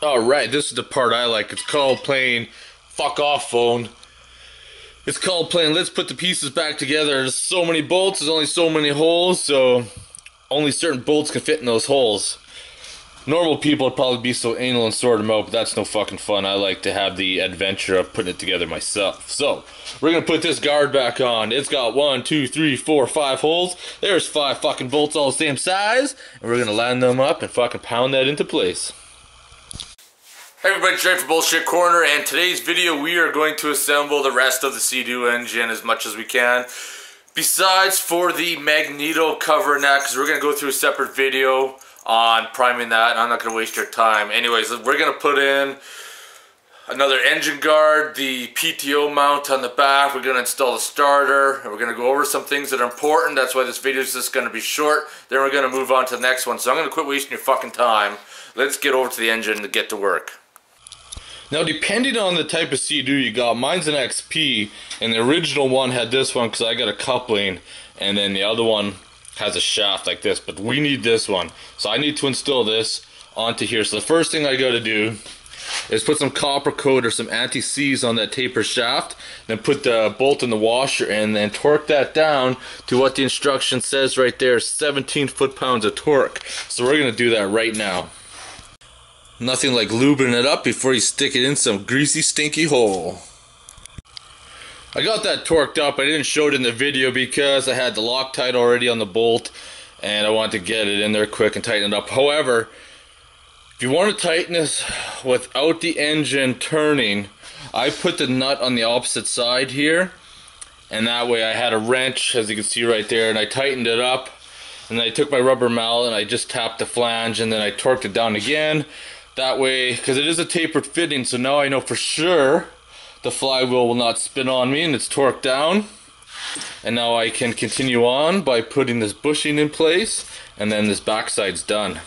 Alright, this is the part I like. It's called playing fuck off phone. It's called playing let's put the pieces back together. There's so many bolts, there's only so many holes, so only certain bolts can fit in those holes. Normal people would probably be so anal and sort them out, but that's no fucking fun. I like to have the adventure of putting it together myself. So, we're gonna put this guard back on. It's got 5 holes. There's 5 fucking bolts all the same size, and we're gonna line them up and fucking pound that into place. Hey everybody, Jerry from Bullshit Corner, and today's video we are going to assemble the rest of the Sea-Doo engine as much as we can. Besides for the magneto cover neck, because we're going to go through a separate video on priming that, and I'm not going to waste your time. Anyways, we're going to put in another engine guard, the PTO mount on the back, we're going to install the starter, and we're going to go over some things that are important. That's why this video is just going to be short. Then we're going to move on to the next one, so I'm going to quit wasting your fucking time. Let's get over to the engine and get to work. Now, depending on the type of Sea-Doo you got, mine's an XP, and the original one had this one because I got a coupling, and then the other one has a shaft like this, but we need this one. So I need to install this onto here. So the first thing I gotta do is put some copper coat or some anti-seize on that taper shaft, then put the bolt in the washer and then torque that down to what the instruction says right there, 17 foot-pounds of torque. So we're gonna do that right now. Nothing like lubing it up before you stick it in some greasy, stinky hole. I got that torqued up. I didn't show it in the video because I had the Loctite already on the bolt and I wanted to get it in there quick and tighten it up. However, if you want to tighten this without the engine turning, I put the nut on the opposite side here, and that way I had a wrench, as you can see right there, and I tightened it up, and then I took my rubber mallet and I just tapped the flange and then I torqued it down again. That way, because it is a tapered fitting, so now I know for sure the flywheel will not spin on me and it's torqued down. And now I can continue on by putting this bushing in place, and then this backside's done.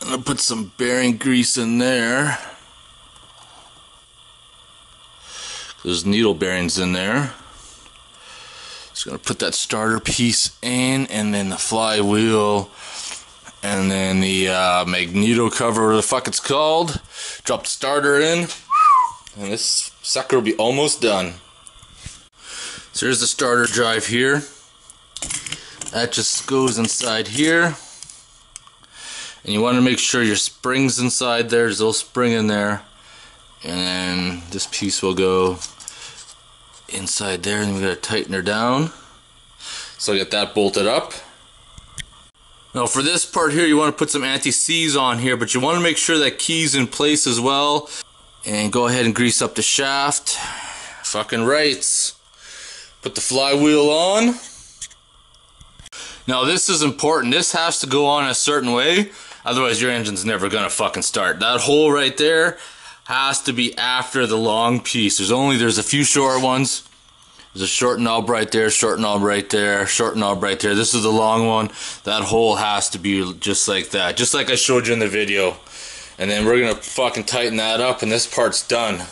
I'm gonna put some bearing grease in there. There's needle bearings in there. Just gonna put that starter piece in, and then the flywheel, and then the magneto cover, whatever the fuck it's called. Drop the starter in, and this sucker will be almost done. So here's the starter drive here. That just goes inside here. And you want to make sure your spring's inside there, there's a little spring in there, and then this piece will go inside there, and we've got to tighten her down. So I get that bolted up. Now for this part here, you want to put some anti-seize on here, but you want to make sure that key's in place as well, and go ahead and grease up the shaft. Fucking rights. Put the flywheel on. Now this is important, this has to go on a certain way, otherwise your engine's never gonna fucking start. That hole right there has to be after the long piece. There's a few short ones. There's a short knob right there, short knob right there, short knob right there. This is the long one. That hole has to be just like that, just like I showed you in the video. And then we're gonna fucking tighten that up, and this part's done.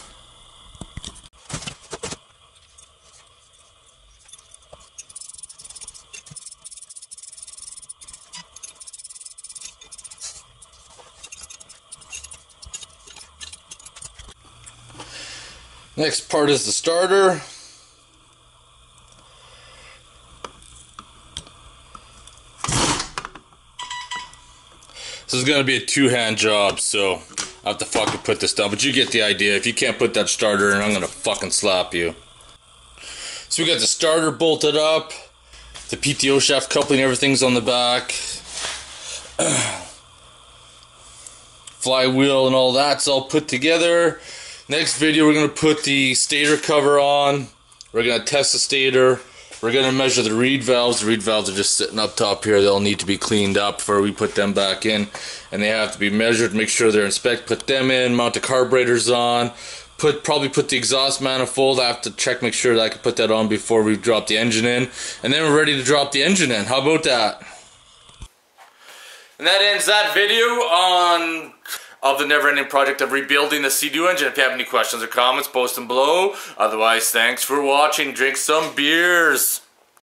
Next part is the starter. This is going to be a two-hand job, so I have to fucking put this down, but you get the idea. If you can't put that starter in, I'm going to fucking slap you. So we got the starter bolted up, the PTO shaft coupling, everything's on the back. Flywheel and all that's all put together. Next video, we're going to put the stator cover on. We're going to test the stator. We're going to measure the reed valves. The reed valves are just sitting up top here. They'll need to be cleaned up before we put them back in. And they have to be measured, make sure they're inspected, put them in, mount the carburetors on, probably put the exhaust manifold. I have to check, make sure that I can put that on before we drop the engine in. And then we're ready to drop the engine in. How about that? And that ends that video on of the never-ending project of rebuilding the Sea-Doo engine. If you have any questions or comments, post them below. Otherwise, thanks for watching. Drink some beers.